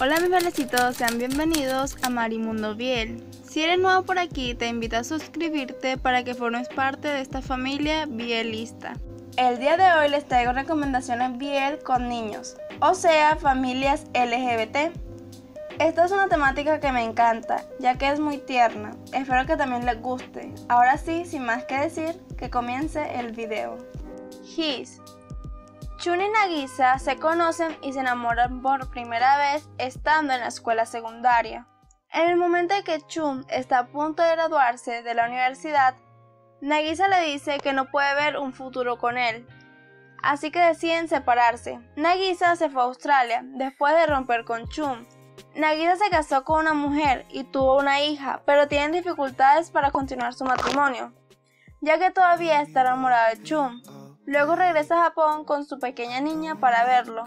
Hola mis belecitos, sean bienvenidos a Mari Mundo BL. Si eres nuevo por aquí, te invito a suscribirte para que formes parte de esta familia BLista. El día de hoy les traigo recomendaciones BL con niños, o sea, familias LGBT. Esta es una temática que me encanta, ya que es muy tierna. Espero que también les guste. Ahora sí, sin más que decir, que comience el video. His. Chun y Nagisa se conocen y se enamoran por primera vez estando en la escuela secundaria. En el momento en que Chun está a punto de graduarse de la universidad, Nagisa le dice que no puede ver un futuro con él, así que deciden separarse. Nagisa se fue a Australia después de romper con Chun. Nagisa se casó con una mujer y tuvo una hija, pero tienen dificultades para continuar su matrimonio, ya que todavía está enamorada de Chun. Luego regresa a Japón con su pequeña niña para verlo.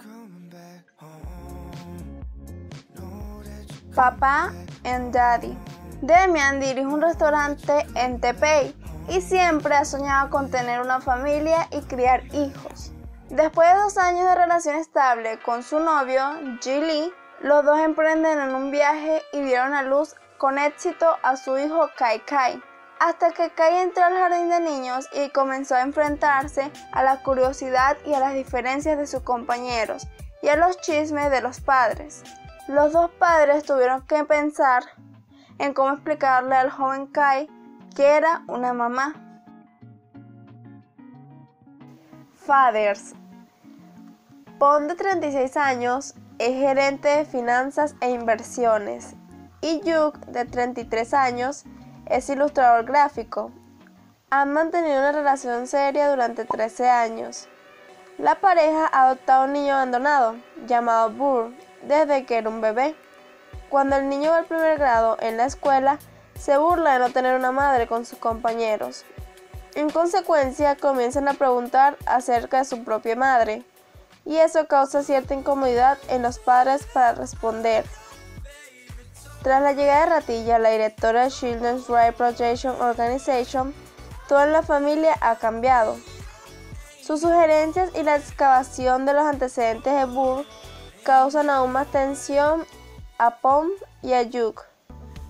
Papá y Daddy. Damian dirige un restaurante en Taipei y siempre ha soñado con tener una familia y criar hijos. Después de 2 años de relación estable con su novio, Jilly, los dos emprenden en un viaje y dieron a luz con éxito a su hijo Kai Kai. Hasta que Kai entró al jardín de niños y comenzó a enfrentarse a la curiosidad y a las diferencias de sus compañeros y a los chismes de los padres. Los dos padres tuvieron que pensar en cómo explicarle al joven Kai que era una mamá. Fathers. Pom, de 36 años, es gerente de finanzas e inversiones, y Yuk, de 33 años, es ilustrador gráfico. Han mantenido una relación seria durante 13 años. La pareja ha adoptado un niño abandonado, llamado Burr, desde que era un bebé. Cuando el niño va al primer grado en la escuela, se burla de no tener una madre con sus compañeros. En consecuencia, comienzan a preguntar acerca de su propia madre, y eso causa cierta incomodidad en los padres para responder. Tras la llegada de Ratilla, la directora de Children's Right Protection Organization, toda la familia ha cambiado. Sus sugerencias y la excavación de los antecedentes de Burr causan aún más tensión a Pom y a Yuk.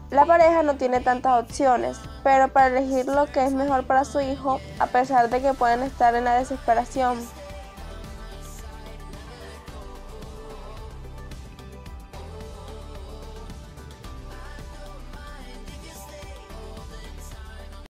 La pareja no tiene tantas opciones, pero para elegir lo que es mejor para su hijo, a pesar de que pueden estar en la desesperación.